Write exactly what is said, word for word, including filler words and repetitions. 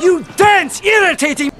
You dance, irritating!